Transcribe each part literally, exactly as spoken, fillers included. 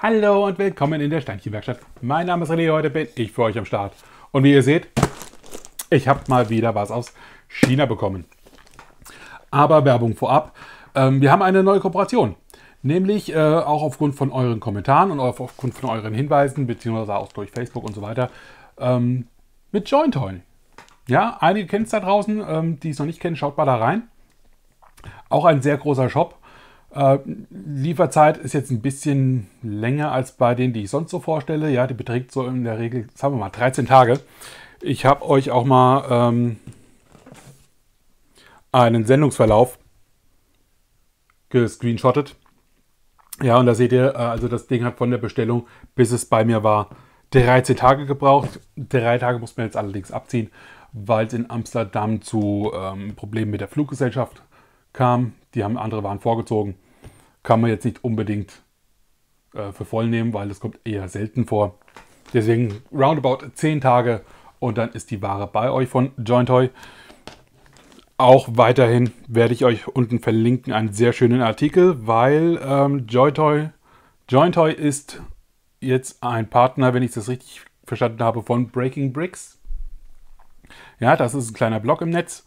Hallo und willkommen in der Steinchenwerkstatt. Mein Name ist René, heute bin ich für euch am Start. Und wie ihr seht, ich habe mal wieder was aus China bekommen. Aber Werbung vorab, ähm, wir haben eine neue Kooperation. Nämlich äh, auch aufgrund von euren Kommentaren und aufgrund von euren Hinweisen, beziehungsweise auch durch Facebook und so weiter, ähm, mit JoinToy. Ja, einige kennen es da draußen, ähm, die es noch nicht kennen, schaut mal da rein. Auch ein sehr großer Shop. Äh, Lieferzeit ist jetzt ein bisschen länger als bei denen, die ich sonst so vorstelle. Ja, die beträgt so in der Regel, sagen wir mal, dreizehn Tage. Ich habe euch auch mal ähm, einen Sendungsverlauf gescreenshottet. Ja, und da seht ihr, äh, also das Ding hat von der Bestellung, bis es bei mir war, dreizehn Tage gebraucht. Drei Tage muss man jetzt allerdings abziehen, weil es in Amsterdam zu ähm, Problemen mit der Fluggesellschaft kam. Die haben andere Waren vorgezogen. Kann man jetzt nicht unbedingt äh, für voll nehmen, weil es kommt eher selten vor. Deswegen roundabout zehn Tage und dann ist die Ware bei euch von JoinToy. Auch weiterhin werde ich euch unten verlinken einen sehr schönen Artikel, weil ähm, JoinToy, JoinToy ist jetzt ein Partner, wenn ich das richtig verstanden habe, von Breaking Bricks. Ja, das ist ein kleiner Blog im Netz.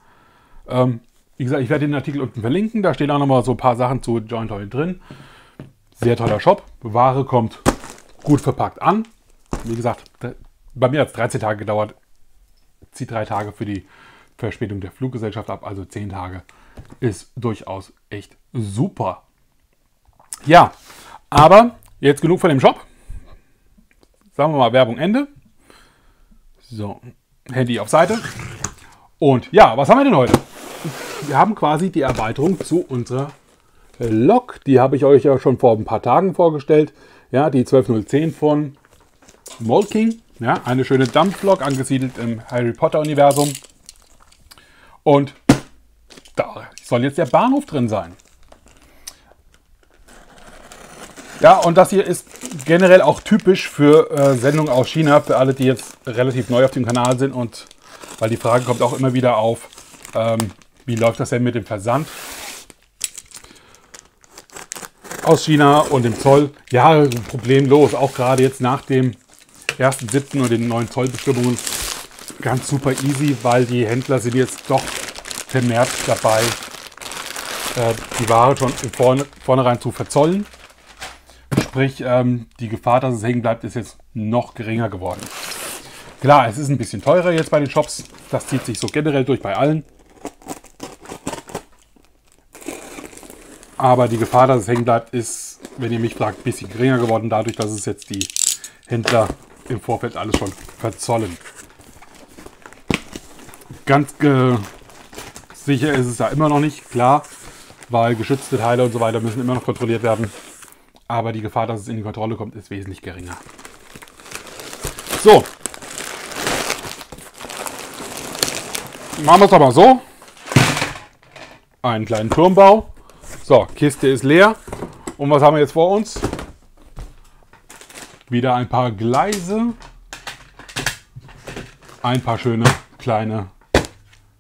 Ähm, Wie gesagt, ich werde den Artikel unten verlinken. Da stehen auch nochmal so ein paar Sachen zu JoinToy drin. Sehr toller Shop. Ware kommt gut verpackt an. Wie gesagt, bei mir hat es dreizehn Tage gedauert. Zieht drei Tage für die Verspätung der Fluggesellschaft ab. Also zehn Tage ist durchaus echt super. Ja, aber jetzt genug von dem Shop. Sagen wir mal Werbung Ende. So, Handy auf Seite. Und ja, was haben wir denn heute? Wir haben quasi die Erweiterung zu unserer Lok. Die habe ich euch ja schon vor ein paar Tagen vorgestellt. Ja, die zwölf null zehn von Mould King. Ja, eine schöne Dampflok, angesiedelt im Harry Potter Universum. Und da soll jetzt der Bahnhof drin sein. Ja, und das hier ist generell auch typisch für äh, Sendungen aus China. Für alle, die jetzt relativ neu auf dem Kanal sind. Und weil die Frage kommt auch immer wieder auf, ähm, wie läuft das denn mit dem Versand aus China und dem Zoll? Ja, problemlos. Auch gerade jetzt nach dem ersten siebten und den neuen Zollbestimmungen ganz super easy, weil die Händler sind jetzt doch vermehrt dabei, die Ware schon vorne, vornherein zu verzollen. Sprich, die Gefahr, dass es hängen bleibt, ist jetzt noch geringer geworden. Klar, es ist ein bisschen teurer jetzt bei den Shops. Das zieht sich so generell durch bei allen. Aber die Gefahr, dass es hängen bleibt, ist, wenn ihr mich fragt, ein bisschen geringer geworden, dadurch, dass es jetzt die Händler im Vorfeld alles schon verzollen. Ganz äh, sicher ist es ja immer noch nicht, klar, weil geschützte Teile und so weiter müssen immer noch kontrolliert werden. Aber die Gefahr, dass es in die Kontrolle kommt, ist wesentlich geringer. So. Machen wir es aber so. Einen kleinen Turmbau. So, Kiste ist leer. Und was haben wir jetzt vor uns? Wieder ein paar Gleise. Ein paar schöne kleine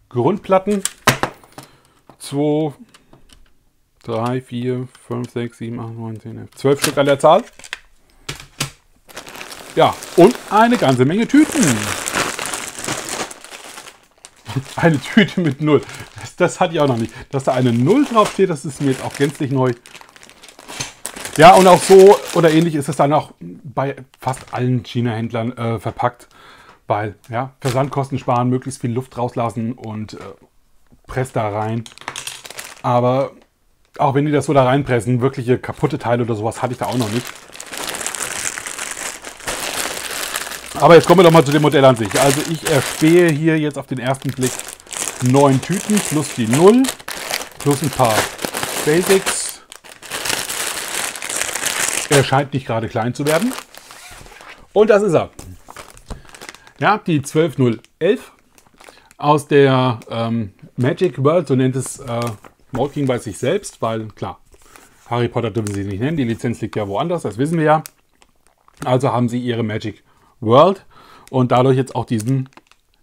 Grundplatten. zwei, drei, vier, fünf, sechs, sieben, acht, neun, zehn, elf. zwölf Stück an der Zahl. Ja, und eine ganze Menge Tüten. Eine Tüte mit Null. Das, das hatte ich auch noch nicht. Dass da eine Null draufsteht, das ist mir jetzt auch gänzlich neu. Ja, und auch so oder ähnlich ist es dann auch bei fast allen China-Händlern äh, verpackt. Weil, ja, Versandkosten sparen, möglichst viel Luft rauslassen und äh, presst da rein. Aber auch wenn die das so da reinpressen, wirkliche kaputte Teile oder sowas hatte ich da auch noch nicht. Aber jetzt kommen wir doch mal zu dem Modell an sich. Also ich erspähe hier jetzt auf den ersten Blick neun Tüten plus die Null, plus ein paar Basics. Er scheint nicht gerade klein zu werden. Und das ist er. Ja, die zwölf null elf aus der ähm, Magic World, so nennt es äh, Mould King bei sich selbst, weil klar, Harry Potter dürfen sie nicht nennen, die Lizenz liegt ja woanders, das wissen wir ja. Also haben sie ihre Magic World und dadurch jetzt auch diesen,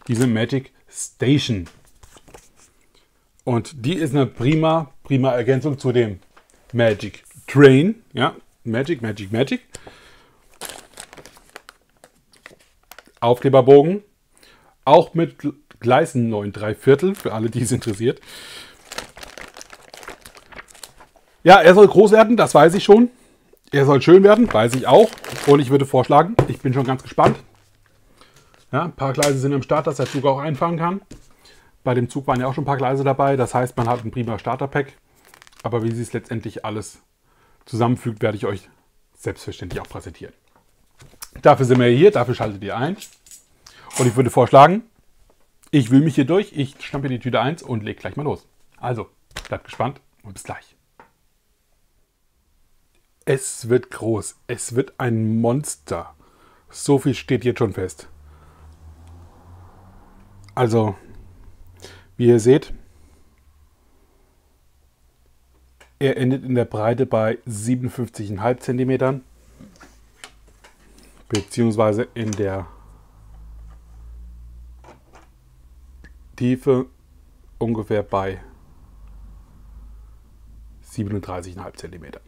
diese Magic Station. Und die ist eine prima, prima Ergänzung zu dem Magic Train. Ja, Magic, Magic, Magic. Aufkleberbogen. Auch mit Gleisen neun drei Viertel, für alle, die es interessiert. Ja, er soll groß werden, das weiß ich schon. Er soll schön werden, weiß ich auch. Und ich würde vorschlagen, ich bin schon ganz gespannt. Ja, ein paar Gleise sind am Start, dass der Zug auch einfahren kann. Bei dem Zug waren ja auch schon ein paar Gleise dabei. Das heißt, man hat ein prima Starterpack. Aber wie sie es letztendlich alles zusammenfügt, werde ich euch selbstverständlich auch präsentieren. Dafür sind wir hier, dafür schaltet ihr ein. Und ich würde vorschlagen, ich wühle mich hier durch, ich stampfe die Tüte eins und lege gleich mal los. Also, bleibt gespannt und bis gleich. Es wird groß, es wird ein Monster. So viel steht jetzt schon fest. Also, wie ihr seht, er endet in der Breite bei siebenundfünfzig Komma fünf Zentimetern, beziehungsweise in der Tiefe ungefähr bei siebenunddreißig Komma fünf Zentimetern.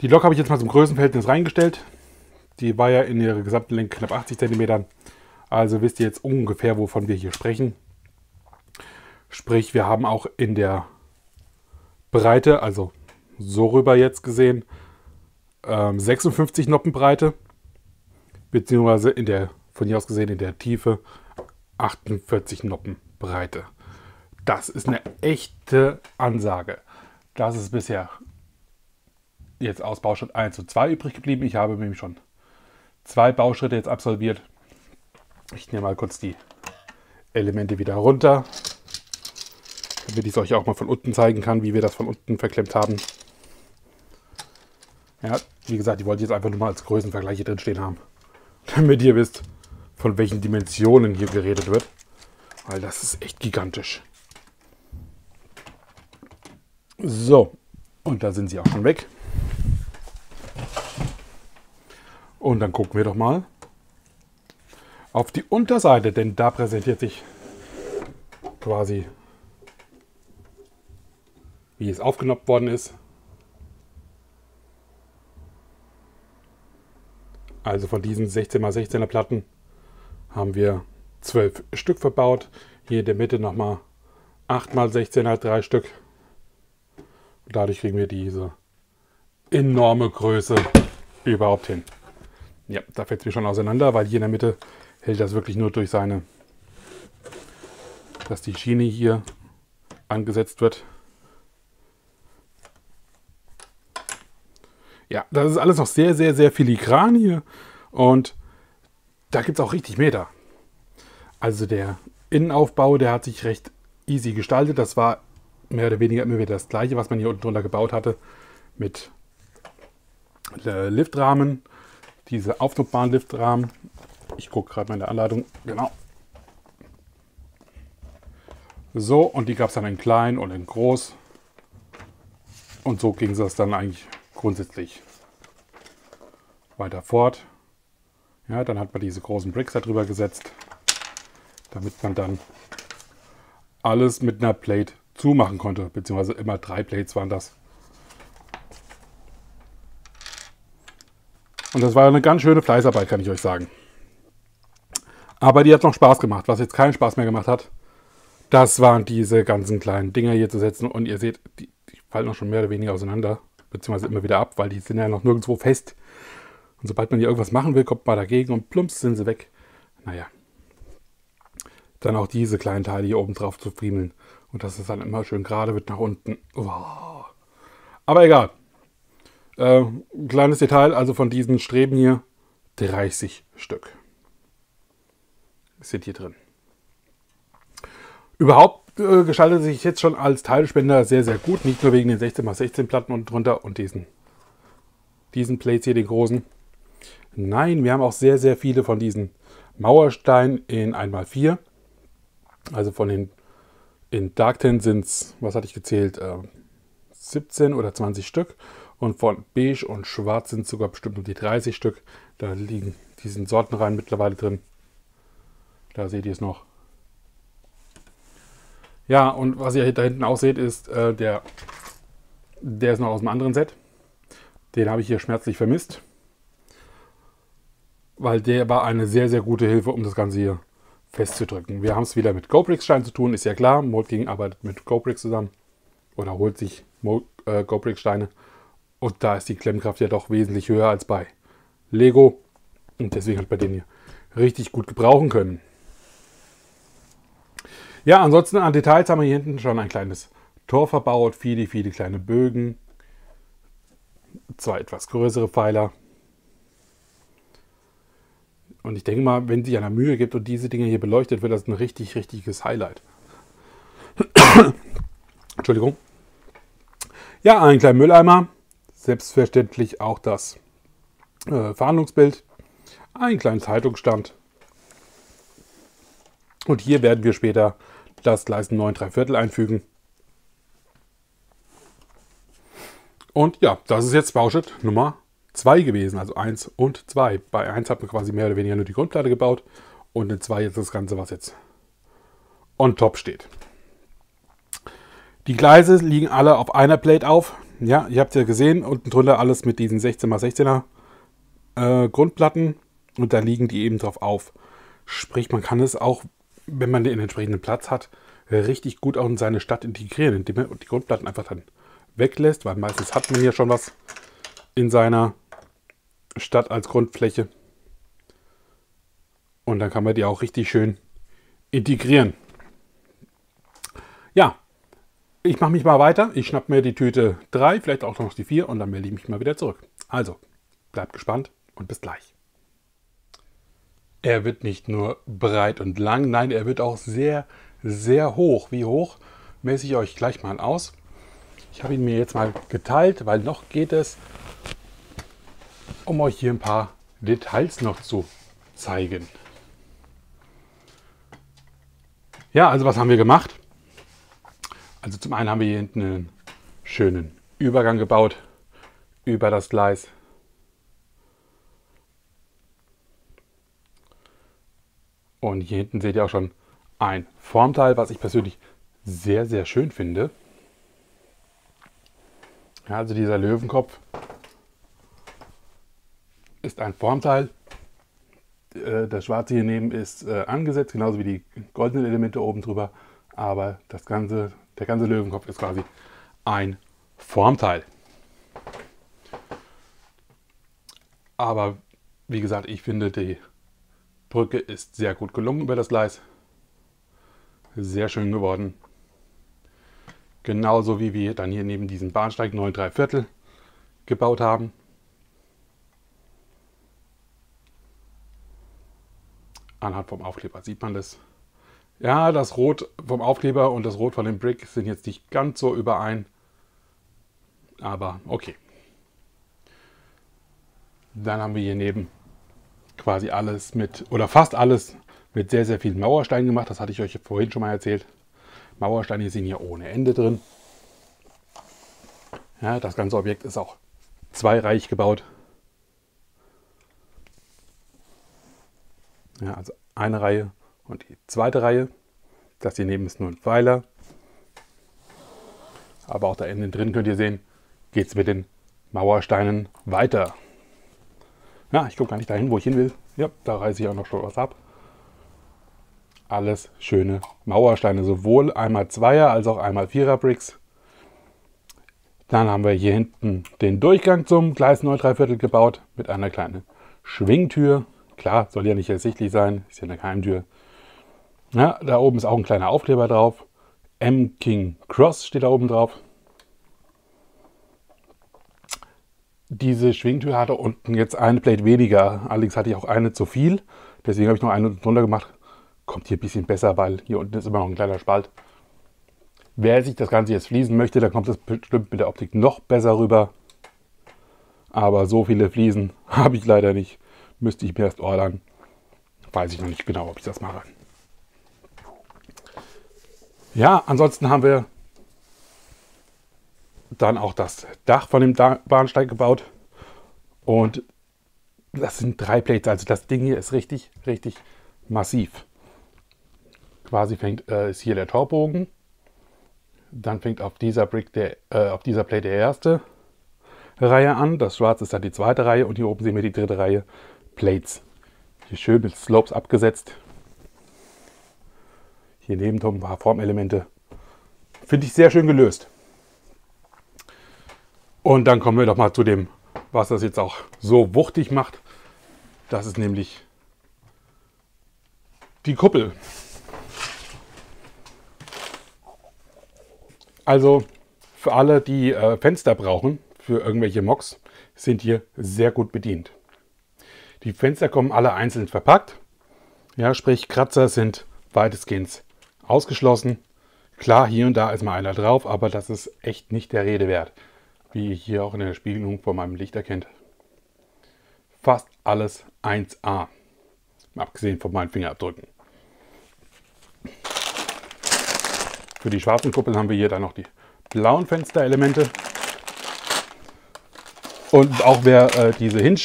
Die Lok habe ich jetzt mal zum Größenverhältnis reingestellt. Die war ja in ihrer gesamten Länge knapp achtzig Zentimetern. Also wisst ihr jetzt ungefähr, wovon wir hier sprechen. Sprich, wir haben auch in der Breite, also so rüber jetzt gesehen, sechsundfünfzig Noppenbreite, beziehungsweise in der, von hier aus gesehen, in der Tiefe achtundvierzig Noppenbreite. Das ist eine echte Ansage. Das ist bisher jetzt aus Bauschritt eins und zwei übrig geblieben. Ich habe nämlich schon zwei Bauschritte jetzt absolviert. Ich nehme mal kurz die Elemente wieder runter, damit ich es euch auch mal von unten zeigen kann, wie wir das von unten verklemmt haben. Ja, wie gesagt, die wollte ich jetzt einfach nur mal als Größenvergleich hier drin stehen haben, damit ihr wisst, von welchen Dimensionen hier geredet wird, weil das ist echt gigantisch. So, und da sind sie auch schon weg. Und dann gucken wir doch mal auf die Unterseite, denn da präsentiert sich quasi, wie es aufgenommen worden ist. Also von diesen sechzehn mal sechzehner Platten haben wir zwölf Stück verbaut. Hier in der Mitte nochmal acht mal sechzehner, drei Stück. Und dadurch kriegen wir diese enorme Größe überhaupt hin. Ja, da fällt es mir schon auseinander, weil hier in der Mitte hält das wirklich nur durch seine, dass die Schiene hier angesetzt wird. Ja, das ist alles noch sehr, sehr, sehr filigran hier und da gibt es auch richtig Meter. Also der Innenaufbau, der hat sich recht easy gestaltet. Das war mehr oder weniger immer wieder das gleiche, was man hier unten drunter gebaut hatte mit Liftrahmen, diese aufklappbaren Liftrahmen. Ich gucke gerade meine Anleitung, genau. So, und die gab es dann in klein und in groß und so ging das dann eigentlich grundsätzlich weiter fort. Ja, dann hat man diese großen Bricks darüber gesetzt, damit man dann alles mit einer Plate zumachen konnte, beziehungsweise immer drei Plates waren das. Und das war eine ganz schöne Fleißarbeit, kann ich euch sagen. Aber die hat noch Spaß gemacht. Was jetzt keinen Spaß mehr gemacht hat, das waren diese ganzen kleinen Dinger hier zu setzen. Und ihr seht, die, die fallen auch schon mehr oder weniger auseinander, beziehungsweise immer wieder ab, weil die sind ja noch nirgendwo fest. Und sobald man hier irgendwas machen will, kommt man dagegen und plumps sind sie weg. Naja. Dann auch diese kleinen Teile hier oben drauf zu friemeln. Und dass es dann immer schön gerade wird nach unten. Wow. Aber egal. Äh, ein kleines Detail, also von diesen Streben hier, dreißig Stück sind hier drin. Überhaupt gestaltet sich jetzt schon als Teilspender sehr, sehr gut. Nicht nur wegen den sechzehn mal sechzehn Platten unten drunter und diesen, diesen Plates hier, den großen. Nein, wir haben auch sehr, sehr viele von diesen Mauersteinen in eins mal vier. Also von den, in Dark Tin sind es, was hatte ich gezählt, siebzehn oder zwanzig Stück. Und von Beige und Schwarz sind sogar bestimmt um die dreißig Stück. Da liegen diesen Sortenreihen mittlerweile drin. Da seht ihr es noch. Ja, und was ihr da hinten auch seht, ist äh, der Der ist noch aus einem anderen Set. Den habe ich hier schmerzlich vermisst, weil der war eine sehr, sehr gute Hilfe, um das Ganze hier festzudrücken. Wir haben es wieder mit GoPrix-Steinen zu tun, ist ja klar. Mould King arbeitet mit GoPrix zusammen oder holt sich äh, GoPrix-Steine. Und da ist die Klemmkraft ja doch wesentlich höher als bei Lego. Und deswegen hat bei denen hier richtig gut gebrauchen können. Ja, ansonsten an Details haben wir hier hinten schon ein kleines Tor verbaut. Viele, viele kleine Bögen. Zwei etwas größere Pfeiler. Und ich denke mal, wenn sich einer Mühe gibt und diese Dinge hier beleuchtet, wird das ein richtig, richtiges Highlight. Entschuldigung. Ja, einen kleinen Mülleimer. Selbstverständlich auch das äh, Fahndungsbild. Einen kleinen Zeitungsstand. Und hier werden wir später das Gleisen neun drei Viertel einfügen. Und ja, das ist jetzt Bauschritt Nummer zwei gewesen, also eins und zwei. Bei eins hat man quasi mehr oder weniger nur die Grundplatte gebaut und in zwei jetzt das Ganze, was jetzt on top steht. Die Gleise liegen alle auf einer Plate auf. Ja, ihr habt es ja gesehen, unten drunter alles mit diesen sechzehn mal sechzehner äh, Grundplatten und da liegen die eben drauf auf. Sprich, man kann es auch, wenn man den entsprechenden Platz hat, richtig gut auch in seine Stadt integrieren, indem man die Grundplatten einfach dann weglässt, weil meistens hat man hier schon was in seiner Stadt als Grundfläche. Und dann kann man die auch richtig schön integrieren. Ja, ich mache mich mal weiter. Ich schnapp mir die Tüte drei, vielleicht auch noch die vier und dann melde ich mich mal wieder zurück. Also, bleibt gespannt und bis gleich. Er wird nicht nur breit und lang, nein, er wird auch sehr, sehr hoch. Wie hoch, messe ich euch gleich mal aus. Ich habe ihn mir jetzt mal geteilt, weil noch geht es, um euch hier ein paar Details noch zu zeigen. Ja, also was haben wir gemacht? Also zum einen haben wir hier hinten einen schönen Übergang gebaut über das Gleis. Und hier hinten seht ihr auch schon ein Formteil, was ich persönlich sehr, sehr schön finde. Ja, also dieser Löwenkopf ist ein Formteil. Das schwarze hier neben ist angesetzt, genauso wie die goldenen Elemente oben drüber. Aber das ganze, der ganze Löwenkopf ist quasi ein Formteil. Aber wie gesagt, ich finde, die Brücke ist sehr gut gelungen über das Gleis. Sehr schön geworden. Genauso wie wir dann hier neben diesem Bahnsteig neun drei Viertel gebaut haben. Anhand vom Aufkleber sieht man das. Ja, das Rot vom Aufkleber und das Rot von dem Brick sind jetzt nicht ganz so überein. Aber okay. Dann haben wir hier neben quasi alles mit, oder fast alles mit sehr, sehr vielen Mauersteinen gemacht. Das hatte ich euch vorhin schon mal erzählt. Mauersteine sind hier ohne Ende drin. Ja, das ganze Objekt ist auch zweireich gebaut. Ja, also eine Reihe und die zweite Reihe. Das hier neben ist nur ein Pfeiler. Aber auch da innen drin könnt ihr sehen, geht es mit den Mauersteinen weiter. Ja, ich gucke gar nicht dahin, wo ich hin will. Ja, da reiße ich auch noch schon was ab. Alles schöne Mauersteine, sowohl einmal Zweier als auch einmal Vierer Bricks. Dann haben wir hier hinten den Durchgang zum Gleis neun drei Viertel gebaut mit einer kleinen Schwingtür. Klar, soll ja nicht ersichtlich sein, ist ja eine Geheimtür. Ja, da oben ist auch ein kleiner Aufkleber drauf. M. King Cross steht da oben drauf. Diese Schwingtür hatte unten jetzt eine Plate weniger, allerdings hatte ich auch eine zu viel. Deswegen habe ich noch eine drunter gemacht. Kommt hier ein bisschen besser, weil hier unten ist immer noch ein kleiner Spalt. Wer sich das Ganze jetzt fließen möchte, dann kommt das bestimmt mit der Optik noch besser rüber. Aber so viele Fliesen habe ich leider nicht. Müsste ich mir erst ordern. Weiß ich noch nicht genau, ob ich das mache. Ja, ansonsten haben wir dann auch das Dach von dem Bahnsteig gebaut. Und das sind drei Plates. Also das Ding hier ist richtig, richtig massiv. Quasi fängt, äh, ist hier der Torbogen, Dann fängt auf dieser, Brick der, äh, auf dieser Play die erste Reihe an. Das Schwarze ist dann die zweite Reihe und hier oben sehen wir die dritte Reihe Plates. Hier schön mit Slopes abgesetzt. Hier neben ein paar Formelemente. Finde ich sehr schön gelöst. Und dann kommen wir doch mal zu dem, was das jetzt auch so wuchtig macht. Das ist nämlich die Kuppel. Also für alle, die äh, Fenster brauchen für irgendwelche Mocks, sind hier sehr gut bedient. Die Fenster kommen alle einzeln verpackt. Ja, sprich Kratzer sind weitestgehend ausgeschlossen. Klar, hier und da ist mal einer drauf, aber das ist echt nicht der Rede wert. Wie ihr hier auch in der Spiegelung vor meinem Licht erkennt. Fast alles eins A. Abgesehen von meinen Fingerabdrücken. Für die schwarzen Kuppeln haben wir hier dann noch die blauen Fensterelemente. Und auch wer äh, diese Hinge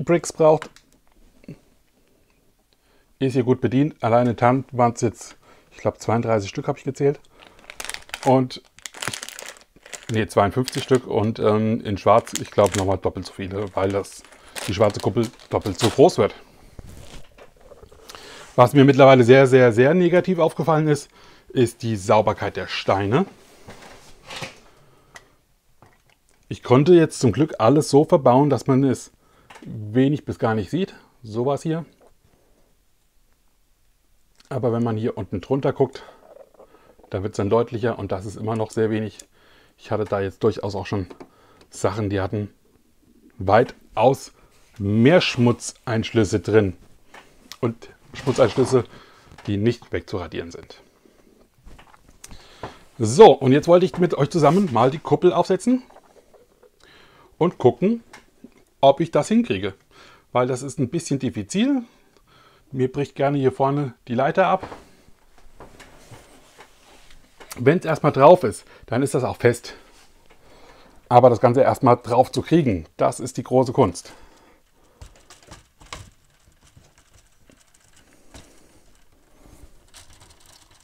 Bricks braucht, ist hier gut bedient. Alleine Tant waren es jetzt, ich glaube zweiunddreißig Stück habe ich gezählt. Und nee, zweiundfünfzig Stück und ähm, in schwarz, ich glaube nochmal doppelt so viele, weil das die schwarze Kuppel doppelt so groß wird. Was mir mittlerweile sehr, sehr, sehr negativ aufgefallen ist, ist die Sauberkeit der Steine. Ich konnte jetzt zum Glück alles so verbauen, dass man es wenig bis gar nicht sieht. Sowas hier. Aber wenn man hier unten drunter guckt, da wird es dann deutlicher und das ist immer noch sehr wenig. Ich hatte da jetzt durchaus auch schon Sachen, die hatten weitaus mehr Schmutzeinschlüsse drin. Und Schmutzeinschlüsse, die nicht wegzuradieren sind. So, und jetzt wollte ich mit euch zusammen mal die Kuppel aufsetzen und gucken, ob ich das hinkriege. Weil das ist ein bisschen diffizil. Mir bricht gerne hier vorne die Leiter ab. Wenn es erstmal drauf ist, dann ist das auch fest. Aber das Ganze erstmal drauf zu kriegen, das ist die große Kunst.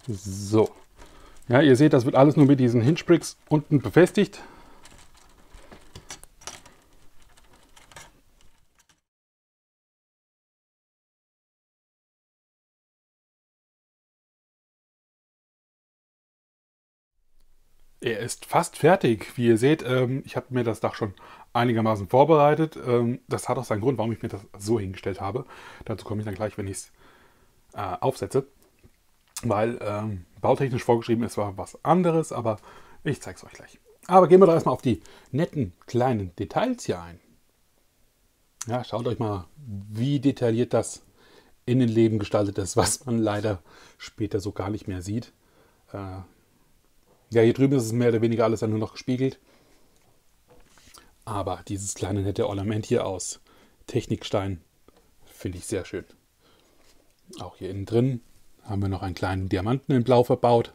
So. Ja, ihr seht, das wird alles nur mit diesen Hinge Bricks unten befestigt. Er ist fast fertig. Wie ihr seht, ähm, ich habe mir das Dach schon einigermaßen vorbereitet. Ähm, das hat auch seinen Grund, warum ich mir das so hingestellt habe. Dazu komme ich dann gleich, wenn ich es äh, aufsetze. Weil ähm, bautechnisch vorgeschrieben ist zwar was anderes, aber ich zeige es euch gleich. Aber gehen wir doch erstmal auf die netten kleinen Details hier ein. Ja, schaut euch mal, wie detailliert das Innenleben gestaltet ist, was man leider später so gar nicht mehr sieht. Äh, Ja, hier drüben ist es mehr oder weniger alles dann nur noch gespiegelt. Aber dieses kleine nette Ornament hier aus Technikstein finde ich sehr schön. Auch hier innen drin haben wir noch einen kleinen Diamanten in Blau verbaut.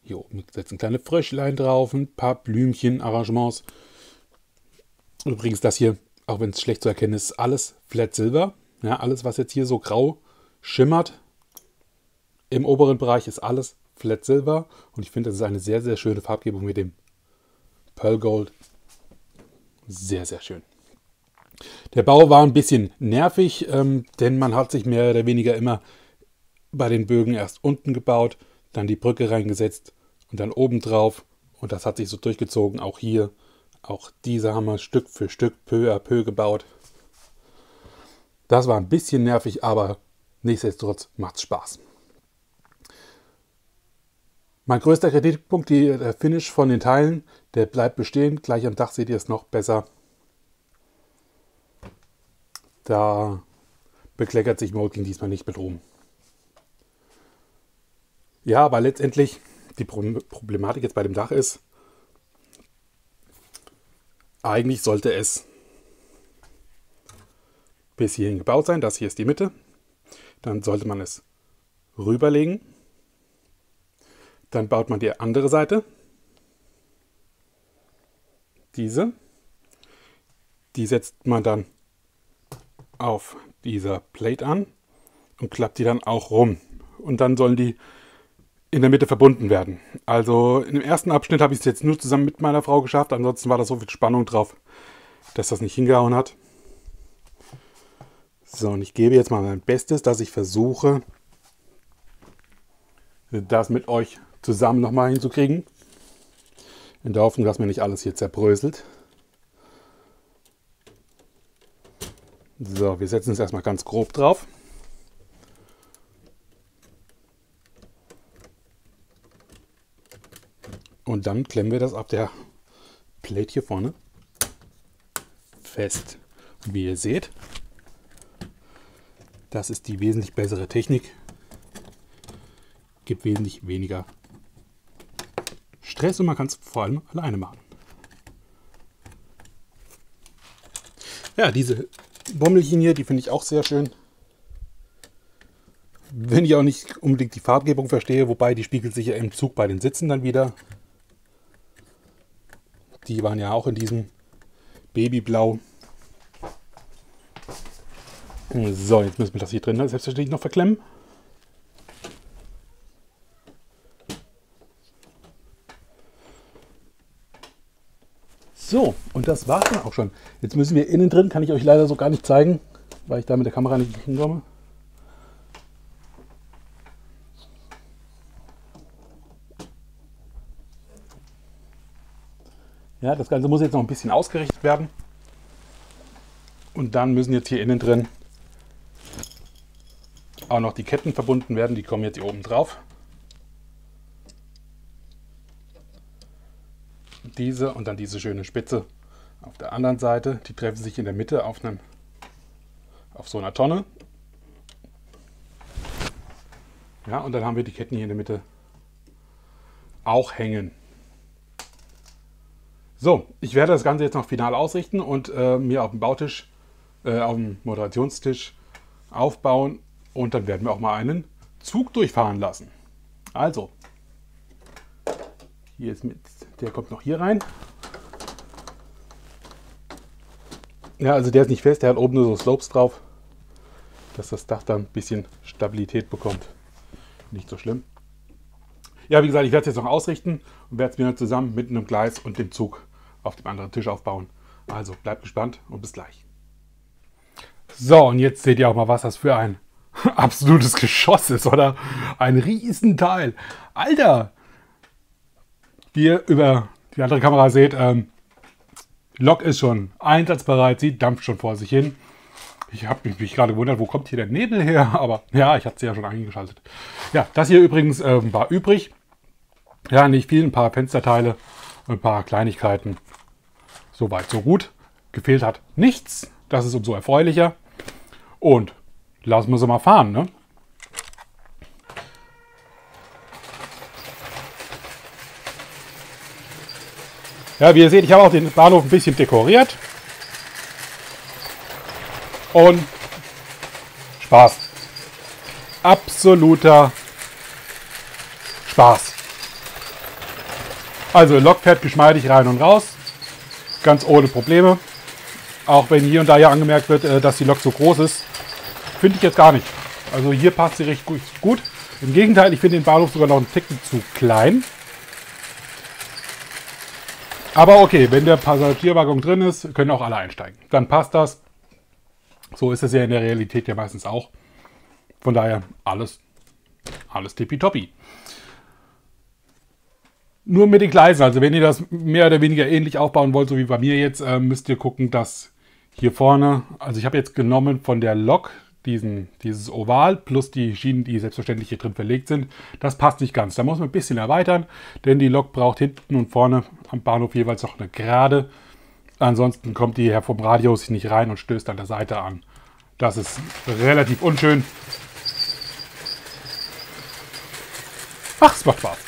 Hier oben setzen kleine Fröschlein drauf, ein paar Blümchen-Arrangements. Übrigens das hier, auch wenn es schlecht zu erkennen ist, alles Flat Silver. Ja, alles, was jetzt hier so grau schimmert im oberen Bereich, ist alles Flat Silver und ich finde, das ist eine sehr, sehr schöne Farbgebung mit dem Pearl Gold. Sehr, sehr schön. Der Bau war ein bisschen nervig, ähm, denn man hat sich mehr oder weniger immer bei den Bögen erst unten gebaut, dann die Brücke reingesetzt und dann oben drauf und das hat sich so durchgezogen. Auch hier, auch diese haben wir Stück für Stück peu à peu gebaut. Das war ein bisschen nervig, aber nichtsdestotrotz macht es Spaß. Mein größter Kritikpunkt, der Finish von den Teilen, der bleibt bestehen. Gleich am Dach seht ihr es noch besser. Da bekleckert sich Mould King diesmal nicht mit Ruhm. Ja, aber letztendlich die Problematik jetzt bei dem Dach ist, eigentlich sollte es bis hierhin gebaut sein. Das hier ist die Mitte. Dann sollte man es rüberlegen. Dann baut man die andere Seite, diese, die setzt man dann auf dieser Plate an und klappt die dann auch rum. Und dann sollen die in der Mitte verbunden werden. Also im ersten Abschnitt habe ich es jetzt nur zusammen mit meiner Frau geschafft. Ansonsten war da so viel Spannung drauf, dass das nicht hingehauen hat. So, und ich gebe jetzt mal mein Bestes, dass ich versuche, das mit euch zusammen nochmal hinzukriegen. In der Hoffnung, dass mir nicht alles hier zerbröselt. So, wir setzen es erstmal ganz grob drauf. Und dann klemmen wir das ab der Plate hier vorne fest. Und wie ihr seht, das ist die wesentlich bessere Technik. Gibt wesentlich weniger Stress und man kann es vor allem alleine machen. Ja, diese Bommelchen hier, die finde ich auch sehr schön. Wenn ich auch nicht unbedingt die Farbgebung verstehe, wobei die spiegelt sich ja im Zug bei den Sitzen dann wieder. Die waren ja auch in diesem Babyblau. So, jetzt müssen wir das hier drin selbstverständlich noch verklemmen. So, und das war es dann auch schon. Jetzt müssen wir innen drin, kann ich euch leider so gar nicht zeigen, weil ich da mit der Kamera nicht hinkomme. Ja, das Ganze muss jetzt noch ein bisschen ausgerichtet werden. Und dann müssen jetzt hier innen drin auch noch die Ketten verbunden werden. Die kommen jetzt hier oben drauf. Diese und dann diese schöne Spitze auf der anderen Seite. Die treffen sich in der Mitte auf, einem, auf so einer Tonne. Ja, und dann haben wir die Ketten hier in der Mitte auch hängen. So, ich werde das Ganze jetzt noch final ausrichten und äh, mir auf dem Bautisch, äh, auf dem Moderationstisch aufbauen. Und dann werden wir auch mal einen Zug durchfahren lassen. Also, hier ist mit, der kommt noch hier rein. Ja, also der ist nicht fest, der hat oben nur so Slopes drauf, dass das Dach dann ein bisschen Stabilität bekommt. Nicht so schlimm. Ja, wie gesagt, ich werde es jetzt noch ausrichten und werde es mir dann zusammen mit einem Gleis und dem Zug auf dem anderen Tisch aufbauen. Also bleibt gespannt und bis gleich. So, und jetzt seht ihr auch mal, was das für ein absolutes Geschoss ist, oder? Ein Riesenteil. Alter! Wie ihr über die andere Kamera seht, ähm, Lok ist schon einsatzbereit, sie dampft schon vor sich hin. Ich habe mich, mich gerade gewundert, wo kommt hier der Nebel her? Aber ja, ich hatte sie ja schon eingeschaltet. Ja, das hier übrigens ähm, war übrig. Ja, nicht viel, ein paar Fensterteile und ein paar Kleinigkeiten. Soweit, so gut. Gefehlt hat nichts. Das ist umso erfreulicher. Und lassen wir sie mal fahren, ne? Ja, wie ihr seht, ich habe auch den Bahnhof ein bisschen dekoriert. Und Spaß. Absoluter Spaß. Also Lok fährt geschmeidig rein und raus. Ganz ohne Probleme. Auch wenn hier und da ja angemerkt wird, dass die Lok so groß ist. Finde ich jetzt gar nicht. Also hier passt sie recht gut. Im Gegenteil, ich finde den Bahnhof sogar noch einen Ticken zu klein. Aber okay, wenn der Passagierwaggon drin ist, können auch alle einsteigen. Dann passt das. So ist es ja in der Realität ja meistens auch. Von daher alles, alles tippitoppi. Nur mit den Gleisen, also wenn ihr das mehr oder weniger ähnlich aufbauen wollt, so wie bei mir jetzt, äh, müsst ihr gucken, dass hier vorne, also ich habe jetzt genommen von der Lok diesen, dieses Oval plus die Schienen, die selbstverständlich hier drin verlegt sind. Das passt nicht ganz, da muss man ein bisschen erweitern, denn die Lok braucht hinten und vorne am Bahnhof jeweils noch eine Gerade. Ansonsten kommt die vom Radius nicht rein und stößt an der Seite an. Das ist relativ unschön. Ach, es macht Spaß.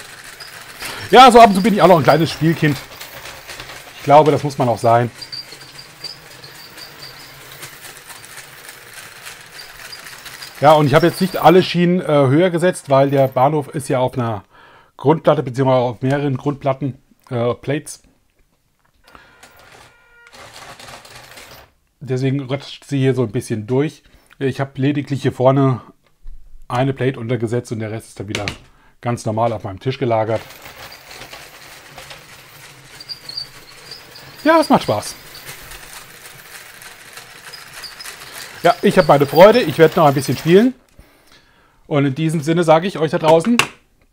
Ja, so ab und zu bin ich auch noch ein kleines Spielkind. Ich glaube, das muss man auch sein. Ja, und ich habe jetzt nicht alle Schienen äh, höher gesetzt, weil der Bahnhof ist ja auf einer Grundplatte, beziehungsweise auf mehreren Grundplatten, äh, Plates. Deswegen rutscht sie hier so ein bisschen durch. Ich habe lediglich hier vorne eine Plate untergesetzt und der Rest ist dann wieder ganz normal auf meinem Tisch gelagert. Ja, es macht Spaß. Ja, ich habe meine Freude. Ich werde noch ein bisschen spielen. Und in diesem Sinne sage ich euch da draußen,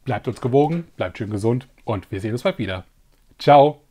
bleibt uns gewogen, bleibt schön gesund und wir sehen uns bald wieder. Ciao.